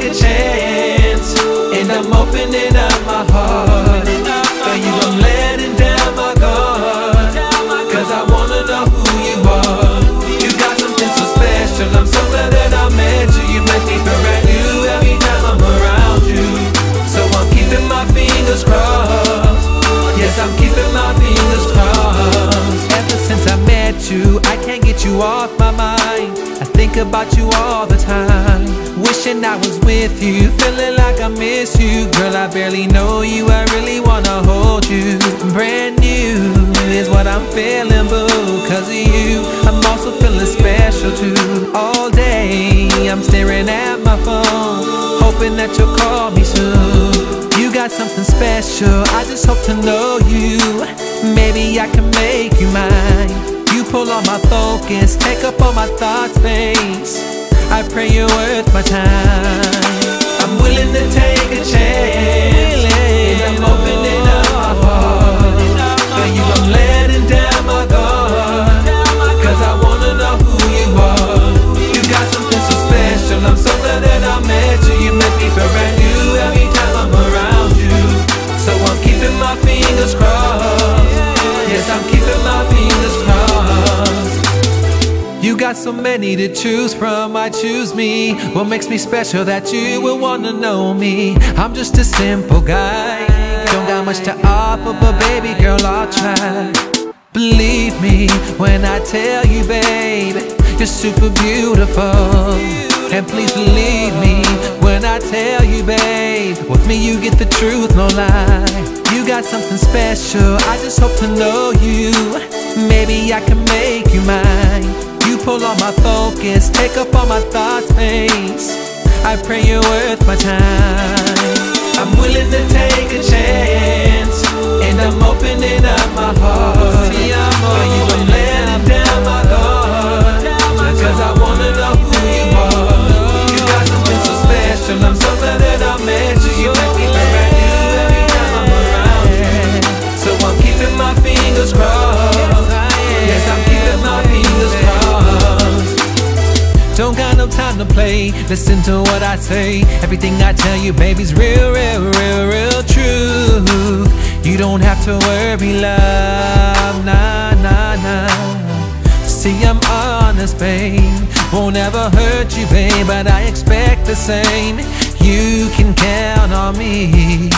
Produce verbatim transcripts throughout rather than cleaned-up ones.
take a chance, and I'm opening up my heart. Girl, you gon' letting down my guard, cause I wanna know who you are. You got something so special, I'm so glad that I met you. You make me brand new every time I'm around you, so I'm keeping my fingers crossed. Yes, I'm keeping my fingers crossed. Ever since I met you, I can't get you off my mind. I think about you all the time, wishing I was with you, feeling like I miss you. Girl, I barely know you, I really wanna hold you. Brand new is what I'm feeling, boo, cause of you. I'm also feeling special too. All day I'm staring at my phone, hoping that you'll call me soon. You got something special, I just hope to know you. Maybe I can make you mine. You pull on my focus, take up all my thoughts, face. I pray you're worth my time. I'm willing to take a chance, and I'm opening up my heart. Girl, you gon' letting down my guard, cause I wanna know who you are. You got something so special, I'm so glad that I met you. You make me brand new every time I'm around you, so I'm keeping my fingers crossed. Yes, I'm keeping my fingers crossed. You got so many to choose from, I choose me. What makes me special that you will wanna know me? I'm just a simple guy, don't got much to offer, but baby girl, I'll try. Believe me when I tell you, babe, you're super beautiful. And please believe me when I tell you, babe, with me you get the truth, no lie. You got something special, I just hope to know you. Maybe I can make you mine. You pull on my focus, take up all my thoughts, face. I pray you're worth my time. I'm willing to take a chance, and I'm opening up my heart. Girl, you gon' letting down my guard, cause I wanna know who you are. You got something so special, I'm so glad that I met you. You make me brand new every time I'm around you, so I'm keeping my fingers crossed. Yes, I'm keeping my fingers crossed. Don't got no time to play, listen to what I say. Everything I tell you, baby's real, real, real, real true. You don't have to worry, love, nah, nah, nah. See, I'm honest, babe, won't ever hurt you, babe, but I expect the same. You can count on me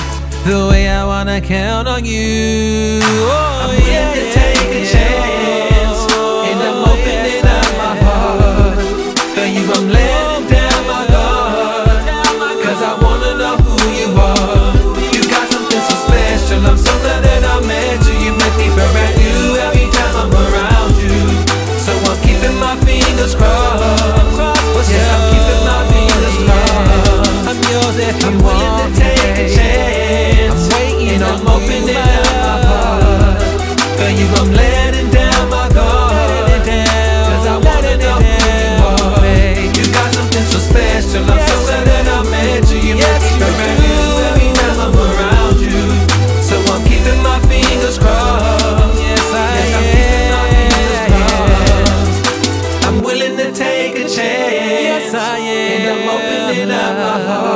the way I wanna count on you. Oh, I'm willing yeah, to take a chance, and I'm opening yes, up my heart. Girl, you gon' letting down my guard, cause I wanna know who you are. You got something so special, I'm so glad that I met you. You make me brand new every time I'm around you, so I'm keeping my fingers crossed. Yes, I'm keeping my fingers crossed. I'm yours if you I'm willing to take a chance, and I'm opening up my heart. Girl, you gon' letting down my guard, cause I wanna know who you are. You got something so special, I'm so glad that I met you. You make me brand new every time I'm around you, so I'm keeping my fingers crossed. Yes, I'm keeping my fingers crossed. I'm willing to take a chance, and I'm opening up my heart.